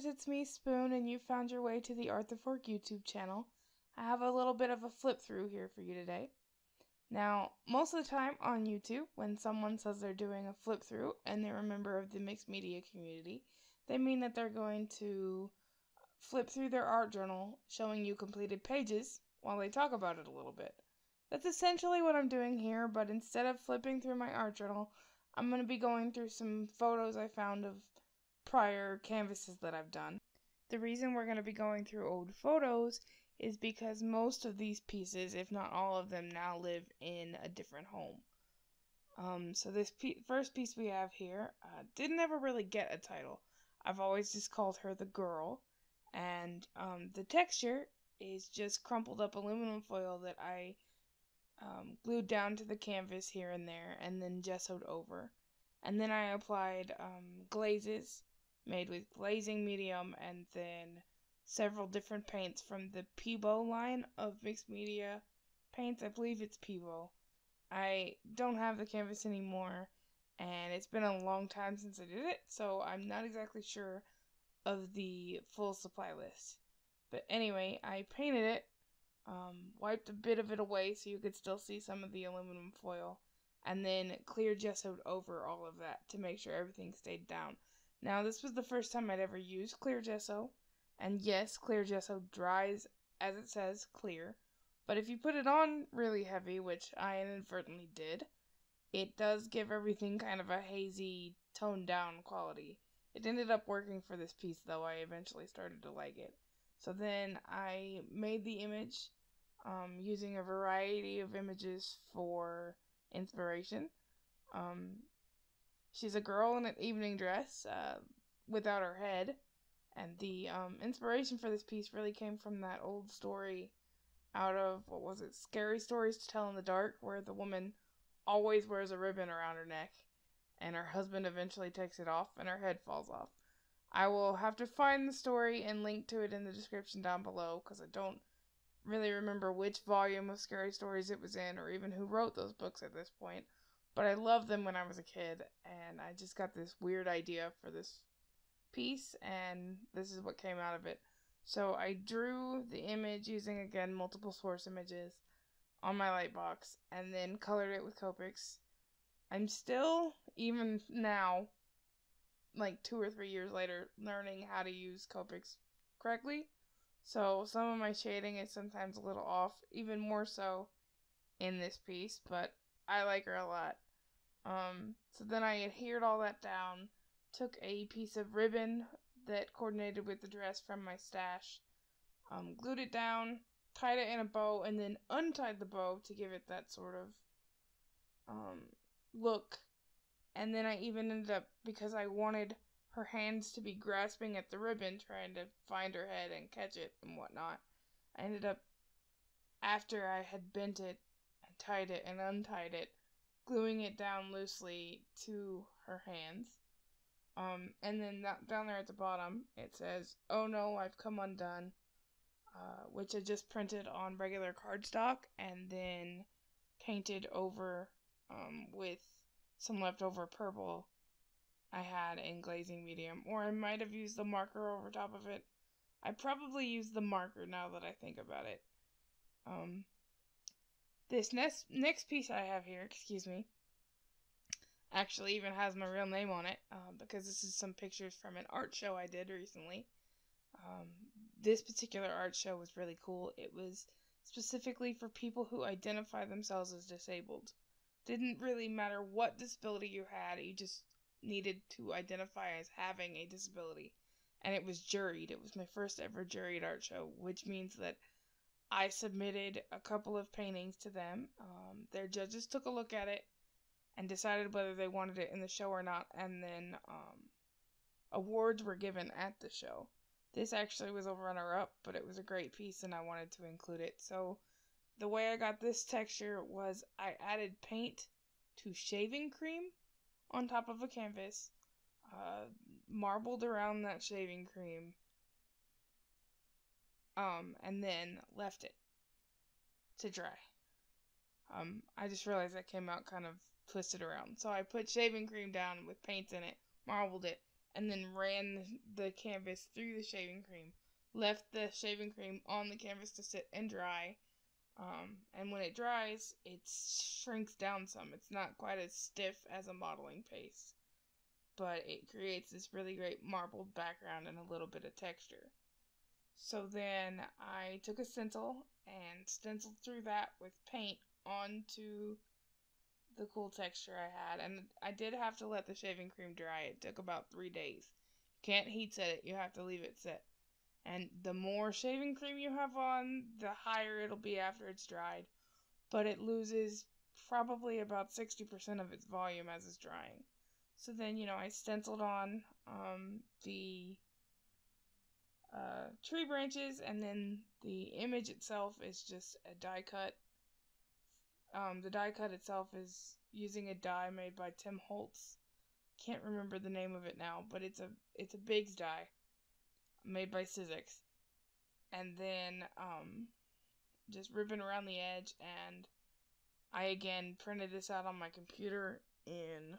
Gamers, it's me, Spoon, and you found your way to the Art the Fork YouTube channel. I have a little bit of a flip through here for you today. Now, most of the time on YouTube, when someone says they're doing a flip through and they're a member of the mixed media community, they mean that they're going to flip through their art journal, showing you completed pages while they talk about it a little bit. That's essentially what I'm doing here, but instead of flipping through my art journal, I'm going to be going through some photos I found of prior canvases that I've done. The reason we're going to be going through old photos is because most of these pieces, if not all of them, now live in a different home. So this first piece we have here didn't ever really get a title. I've always just called her the girl, and the texture is just crumpled up aluminum foil that I glued down to the canvas here and there and then gessoed over. And then I applied glazes made with glazing medium and then several different paints from the Peebo line of mixed media paints. I believe it's Peebo. I don't have the canvas anymore, and it's been a long time since I did it, so I'm not exactly sure of the full supply list. But anyway, I painted it, wiped a bit of it away so you could still see some of the aluminum foil, and then clear gessoed over all of that to make sure everything stayed down. Now, this was the first time I'd ever used clear gesso. And yes, clear gesso dries, as it says, clear. But if you put it on really heavy, which I inadvertently did, it does give everything kind of a hazy, toned-down quality. It ended up working for this piece, though. I eventually started to like it. So then I made the image using a variety of images for inspiration. She's a girl in an evening dress without her head. And the inspiration for this piece really came from that old story out of, what was it, Scary Stories to Tell in the Dark, where the woman always wears a ribbon around her neck, and her husband eventually takes it off, and her head falls off. I will have to find the story and link to it in the description down below, because I don't really remember which volume of Scary Stories it was in, or even who wrote those books at this point, but I loved them when I was a kid, and I just got this weird idea for this piece, and this is what came out of it. So I drew the image using, again, multiple source images on my light box, and then colored it with Copics. I'm still, even now, like 2 or 3 years later, learning how to use Copics correctly, so some of my shading is sometimes a little off, even more so in this piece, but I like her a lot. So then I adhered all that down, took a piece of ribbon that coordinated with the dress from my stash, glued it down, tied it in a bow, and then untied the bow to give it that sort of look. And then I even ended up, because I wanted her hands to be grasping at the ribbon, trying to find her head and catch it and whatnot, I ended up, after I had bent it and tied it and untied it, gluing it down loosely to her hands. And then down there at the bottom, it says, "Oh no, I've come undone," which I just printed on regular cardstock and then painted over with some leftover purple I had in glazing medium. Or I might have used the marker over top of it. I probably used the marker now that I think about it. This next piece I have here, excuse me, actually even has my real name on it, because this is some pictures from an art show I did recently. This particular art show was really cool. It was specifically for people who identify themselves as disabled. Didn't really matter what disability you had, you just needed to identify as having a disability. And it was juried. It was my first ever juried art show, which means that I submitted a couple of paintings to them. Their judges took a look at it and decided whether they wanted it in the show or not, and then awards were given at the show. This actually was a runner-up, but it was a great piece and I wanted to include it. So the way I got this texture was I added paint to shaving cream on top of a canvas, marbled around that shaving cream, and then left it to dry. I just realized that came out kind of twisted around. So I put shaving cream down with paints in it, marbled it, and then ran the canvas through the shaving cream, left the shaving cream on the canvas to sit and dry, and when it dries, it shrinks down some. It's not quite as stiff as a modeling paste, but it creates this really great marbled background and a little bit of texture. So then I took a stencil and stenciled through that with paint onto the cool texture I had. And I did have to let the shaving cream dry. It took about 3 days. You can't heat set it. You have to leave it set. And the more shaving cream you have on, the higher it'll be after it's dried. But it loses probably about 60% of its volume as it's drying. So then, you know, I stenciled on the tree branches, and then the image itself is just a die cut. The die cut itself is using a die made by Tim Holtz. Can't remember the name of it now, but it's a Biggs die made by Sizzix. And then just ribbon around the edge, and I again printed this out on my computer in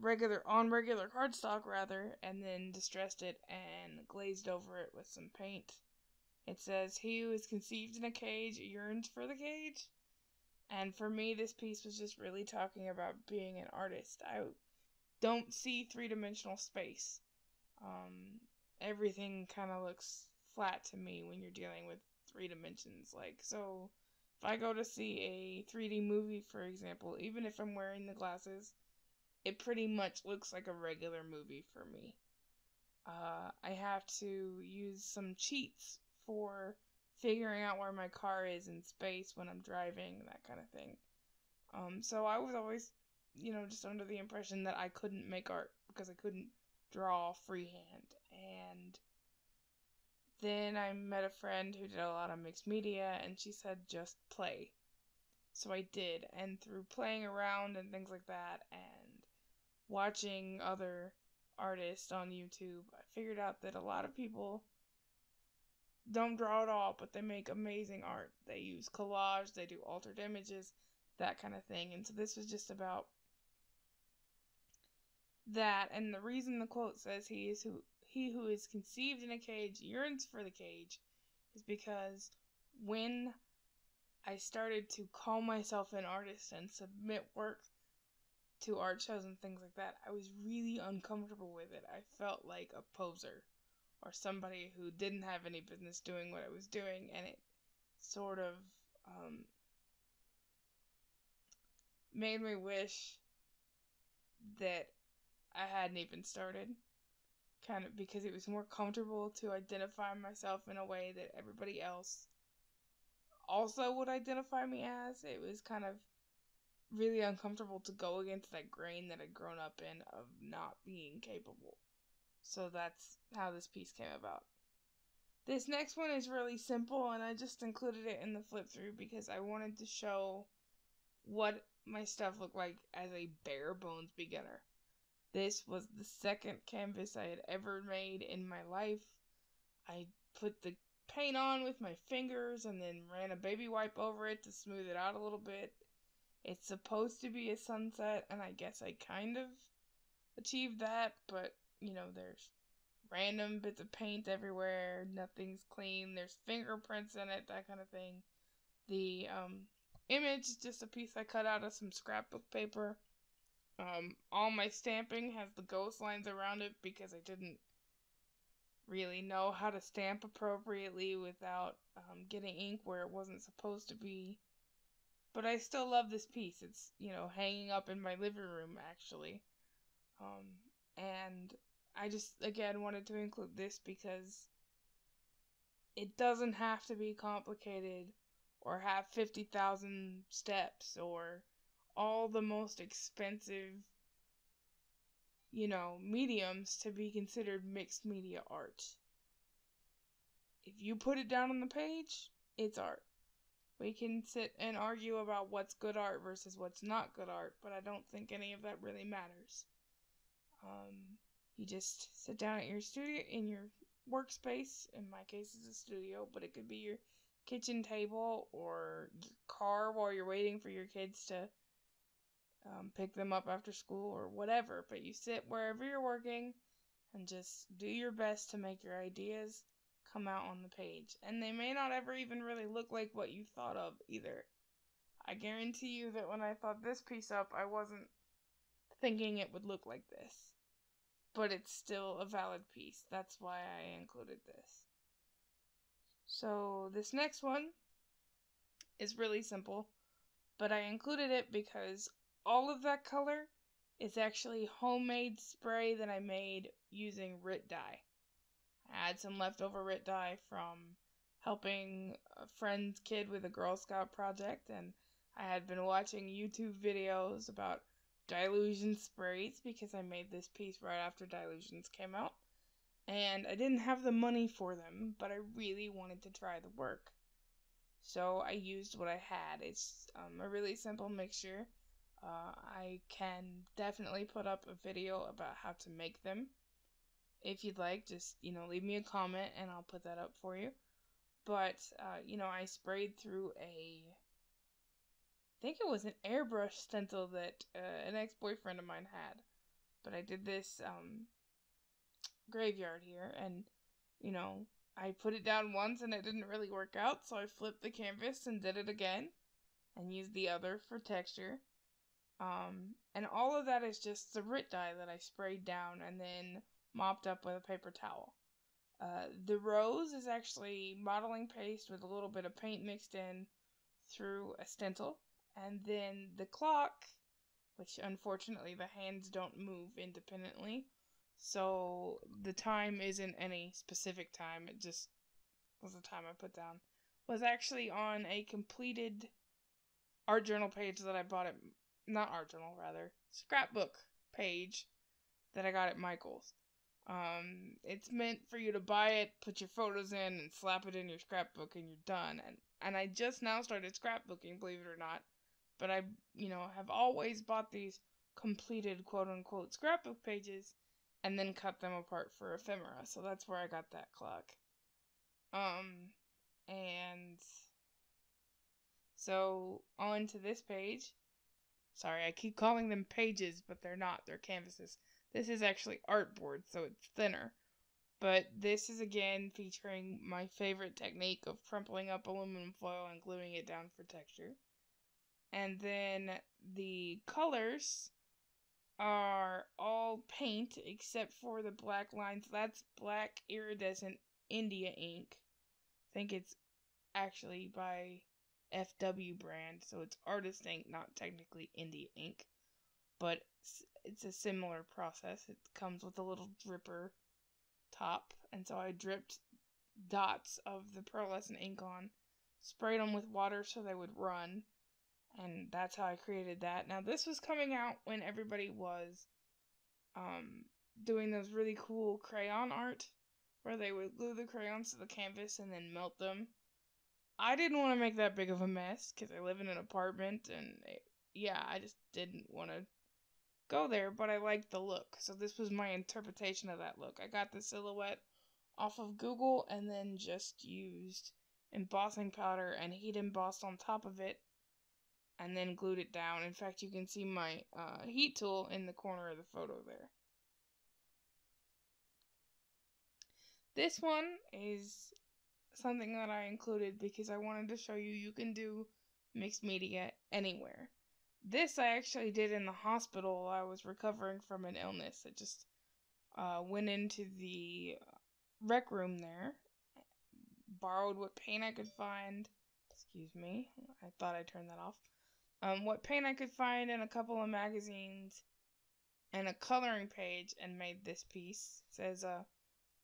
regular cardstock rather, and then distressed it and glazed over it with some paint. It says, "He who is conceived in a cage yearns for the cage." And for me, this piece was just really talking about being an artist. I don't see three-dimensional space. Everything kind of looks flat to me when you're dealing with three dimensions. Like, so if I go to see a 3D movie, for example, even if I'm wearing the glasses, it pretty much looks like a regular movie for me. I have to use some cheats for figuring out where my car is in space when I'm driving, that kind of thing. So I was always, you know, just under the impression that I couldn't make art because I couldn't draw freehand. And then I met a friend who did a lot of mixed media, and she said, just play. So I did, and through playing around and things like that, and watching other artists on YouTube, I figured out that a lot of people don't draw at all, but they make amazing art. They use collage, they do altered images, that kind of thing. And so this was just about that. And the reason the quote says he who is conceived in a cage yearns for the cage is because when I started to call myself an artist and submit work to art shows and things like that, I was really uncomfortable with it. I felt like a poser, or somebody who didn't have any business doing what I was doing, and it sort of made me wish that I hadn't even started, kind of, because it was more comfortable to identify myself in a way that everybody else also would identify me as. It was kind of really uncomfortable to go against that grain that I'd grown up in of not being capable. So that's how this piece came about. This next one is really simple, and I just included it in the flip through because I wanted to show what my stuff looked like as a bare bones beginner. This was the second canvas I had ever made in my life. I put the paint on with my fingers and then ran a baby wipe over it to smooth it out a little bit. It's supposed to be a sunset, and I guess I kind of achieved that, but you know, there's random bits of paint everywhere, nothing's clean, there's fingerprints in it, that kind of thing. The image is just a piece I cut out of some scrapbook paper. All my stamping has the ghost lines around it because I didn't really know how to stamp appropriately without getting ink where it wasn't supposed to be. But I still love this piece. It's, you know, hanging up in my living room, actually. And I just, again, wanted to include this because it doesn't have to be complicated or have 50,000 steps or all the most expensive, you know, mediums to be considered mixed media art. If you put it down on the page, it's art. We can sit and argue about what's good art versus what's not good art, but I don't think any of that really matters. You just sit down at your studio, in your workspace. In my case, it's a studio, but it could be your kitchen table or your car while you're waiting for your kids to pick them up after school or whatever, but you sit wherever you're working and just do your best to make your ideas come out on the page. And they may not ever even really look like what you thought of either. I guarantee you that when I thought this piece up, I wasn't thinking it would look like this. But it's still a valid piece. That's why I included this. So this next one is really simple, but I included it because all of that color is actually homemade spray that I made using Rit dye. I had some leftover Rit dye from helping a friend's kid with a Girl Scout project, and I had been watching YouTube videos about Dilution sprays because I made this piece right after Dilutions came out, and I didn't have the money for them, but I really wanted to try the work. So I used what I had. It's a really simple mixture. I can definitely put up a video about how to make them. If you'd like, just, you know, leave me a comment and I'll put that up for you. But, you know, I sprayed through a, I think it was an airbrush stencil that an ex-boyfriend of mine had. But I did this graveyard here, and, you know, I put it down once and it didn't really work out. So I flipped the canvas and did it again and used the other for texture. And all of that is just the Rit dye that I sprayed down and then mopped up with a paper towel. The rose is actually modeling paste with a little bit of paint mixed in through a stencil. And then the clock, which unfortunately the hands don't move independently, so the time isn't any specific time, it just was the time I put down, was actually on a completed art journal page that I bought at, not art journal, rather, scrapbook page that I got at Michael's. It's meant for you to buy it, put your photos in, and slap it in your scrapbook, and you're done. And I just now started scrapbooking, believe it or not. But I, you know, have always bought these completed, quote-unquote, scrapbook pages, and then cut them apart for ephemera. So that's where I got that clock. And so on to this page. Sorry, I keep calling them pages, but they're not. They're canvases. This is actually artboard, so it's thinner. But this is again featuring my favorite technique of crumpling up aluminum foil and gluing it down for texture. And then the colors are all paint except for the black lines. That's black iridescent India ink. I think it's actually by FW brand, so it's artist ink, not technically India ink. But it's a similar process. It comes with a little dripper top. And so I dripped dots of the pearlescent ink on, sprayed them with water so they would run. And that's how I created that. Now this was coming out when everybody was doing those really cool crayon art where they would glue the crayons to the canvas and then melt them. I didn't want to make that big of a mess because I live in an apartment and yeah, I just didn't want to go there, but I liked the look. So this was my interpretation of that look. I got the silhouette off of Google and then just used embossing powder and heat embossed on top of it and then glued it down. In fact, you can see my heat tool in the corner of the photo there. This one is something that I included because I wanted to show you can do mixed media anywhere. This I actually did in the hospital. I was recovering from an illness. I just went into the rec room there, borrowed what paint I could find. Excuse me, I thought I turned that off. What paint I could find in a couple of magazines and a coloring page and made this piece. It says,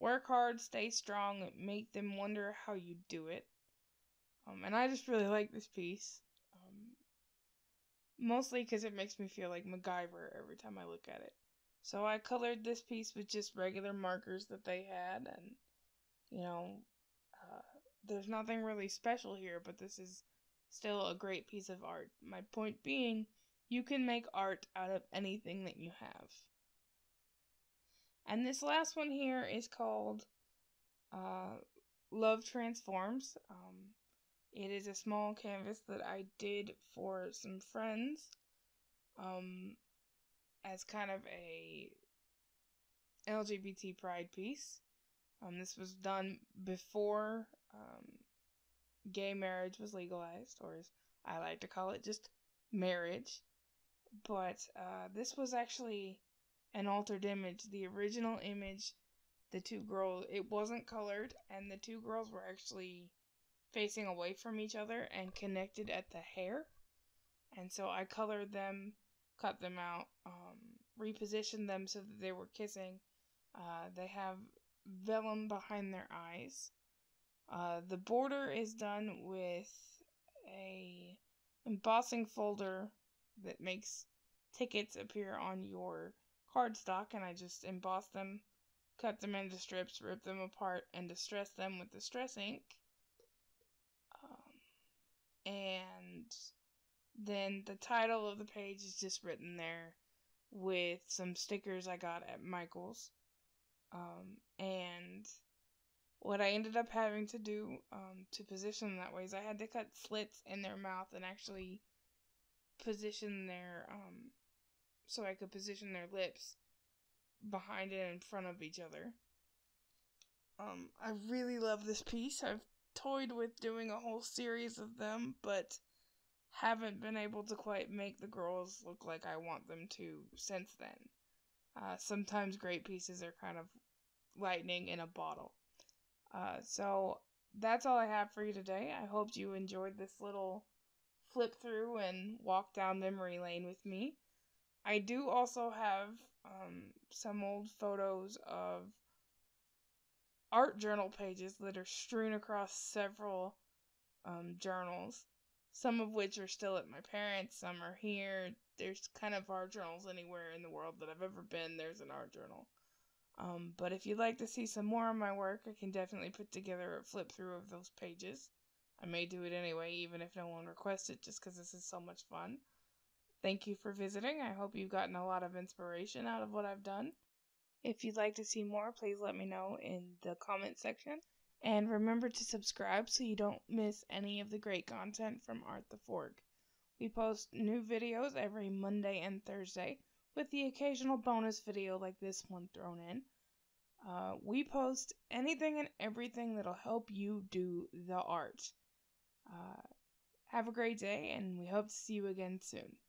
work hard, stay strong, make them wonder how you do it. And I just really like this piece. Mostly because it makes me feel like MacGyver every time I look at it. So I colored this piece with just regular markers that they had. And, you know, there's nothing really special here, but this is still a great piece of art. My point being, you can make art out of anything that you have. And this last one here is called Love Transforms. It is a small canvas that I did for some friends as kind of a LGBT pride piece. This was done before gay marriage was legalized, or as I like to call it, just marriage. But this was actually an altered image. The original image, the two girls, it wasn't colored, and the two girls were actually facing away from each other and connected at the hair. And so I colored them, cut them out, repositioned them so that they were kissing. They have vellum behind their eyes. The border is done with a embossing folder that makes tickets appear on your cardstock, and I just embossed them, cut them into strips, ripped them apart, and distressed them with distress ink. And then the title of the page is just written there with some stickers I got at Michael's. And what I ended up having to do to position them that way is I had to cut slits in their mouth and actually position their, so I could position their lips behind and in front of each other. I really love this piece. I've toyed with doing a whole series of them, but haven't been able to quite make the girls look like I want them to since then. Sometimes great pieces are kind of lightning in a bottle. So that's all I have for you today. I hope you enjoyed this little flip through and walk down memory lane with me. I do also have some old photos of art journal pages that are strewn across several journals, some of which are still at my parents', some are here. There's kind of art journals anywhere in the world that I've ever been, there's an art journal. But if you'd like to see some more of my work, I can definitely put together a flip through of those pages. I may do it anyway, even if no one requests it, just because this is so much fun. Thank you for visiting. I hope you've gotten a lot of inspiration out of what I've done. If you'd like to see more, please let me know in the comment section. And remember to subscribe so you don't miss any of the great content from Art the Fork. We post new videos every Monday and Thursday, with the occasional bonus video like this one thrown in. We post anything and everything that'll help you do the art. Have a great day, and we hope to see you again soon.